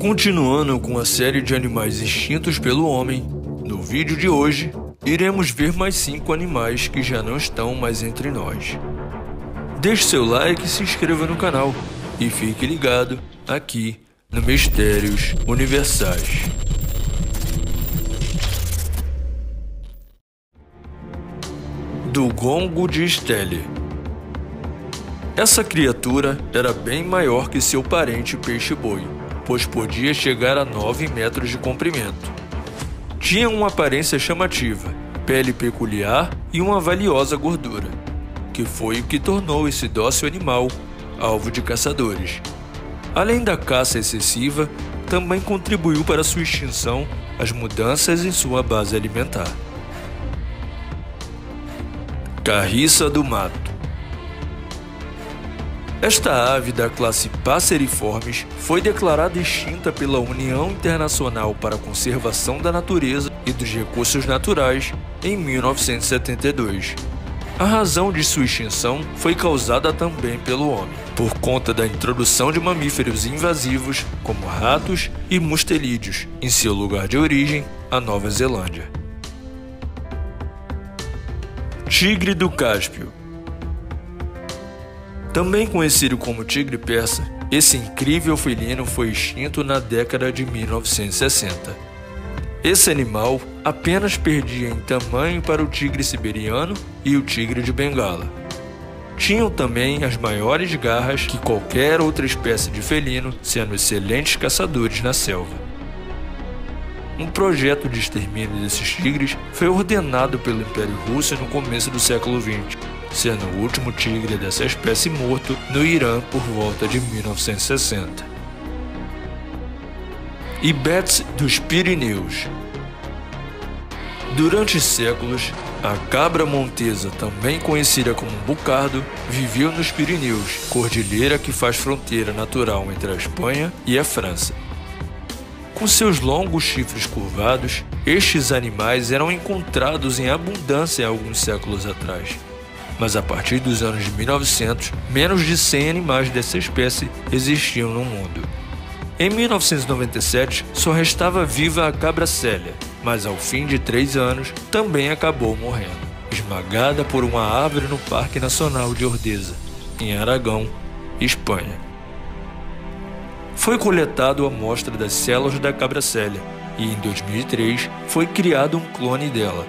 Continuando com a série de animais extintos pelo homem, no vídeo de hoje, iremos ver mais 5 animais que já não estão mais entre nós. Deixe seu like e se inscreva no canal, e fique ligado aqui no Mistérios Universais. Do Gongo de Estelle. Essa criatura era bem maior que seu parente peixe-boi, pois podia chegar a 9 metros de comprimento. Tinha uma aparência chamativa, pele peculiar e uma valiosa gordura, que foi o que tornou esse dócil animal alvo de caçadores. Além da caça excessiva, também contribuiu para sua extinção as mudanças em sua base alimentar. Carriça do Mato. Esta ave da classe Passeriformes foi declarada extinta pela União Internacional para a Conservação da Natureza e dos Recursos Naturais em 1972. A razão de sua extinção foi causada também pelo homem, por conta da introdução de mamíferos invasivos como ratos e mustelídeos em seu lugar de origem, a Nova Zelândia. Tigre do Cáspio. Também conhecido como tigre persa, esse incrível felino foi extinto na década de 1960. Esse animal apenas perdia em tamanho para o tigre siberiano e o tigre de Bengala. Tinham também as maiores garras que qualquer outra espécie de felino, sendo excelentes caçadores na selva. Um projeto de extermínio desses tigres foi ordenado pelo Império Russo no começo do século XX, sendo o último tigre dessa espécie morto no Irã por volta de 1960. Íbex-dos-Pireneus. Durante séculos, a cabra montesa, também conhecida como Bucardo, viveu nos Pirineus, cordilheira que faz fronteira natural entre a Espanha e a França. Com seus longos chifres curvados, estes animais eram encontrados em abundância há alguns séculos atrás. Mas a partir dos anos de 1900, menos de 100 animais dessa espécie existiam no mundo. Em 1997, só restava viva a Cabra Célia, mas ao fim de 3 anos, também acabou morrendo, esmagada por uma árvore no Parque Nacional de Ordesa, em Aragão, Espanha. Foi coletado a amostra das células da Cabra Célia e, em 2003, foi criado um clone dela.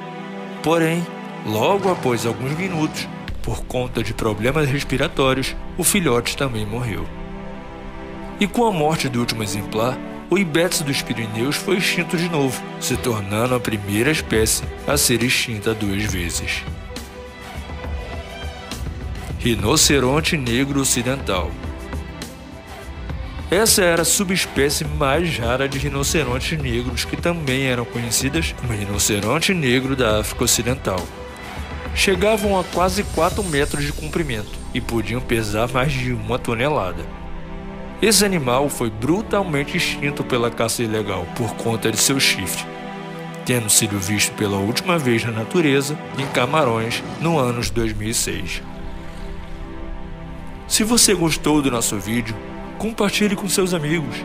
Porém, logo após alguns minutos, por conta de problemas respiratórios, o filhote também morreu. E com a morte do último exemplar, o Íbex-dos-Pireneus foi extinto de novo, se tornando a primeira espécie a ser extinta 2 vezes. Rinoceronte Negro Ocidental. Essa era a subespécie mais rara de rinocerontes negros, que também eram conhecidas como rinoceronte negro da África Ocidental. Chegavam a quase 4 metros de comprimento e podiam pesar mais de 1 tonelada. Esse animal foi brutalmente extinto pela caça ilegal por conta de seu chifre, tendo sido visto pela última vez na natureza em Camarões no ano de 2006. Se você gostou do nosso vídeo, compartilhe com seus amigos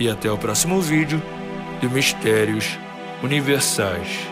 e até o próximo vídeo do Mistérios Universais.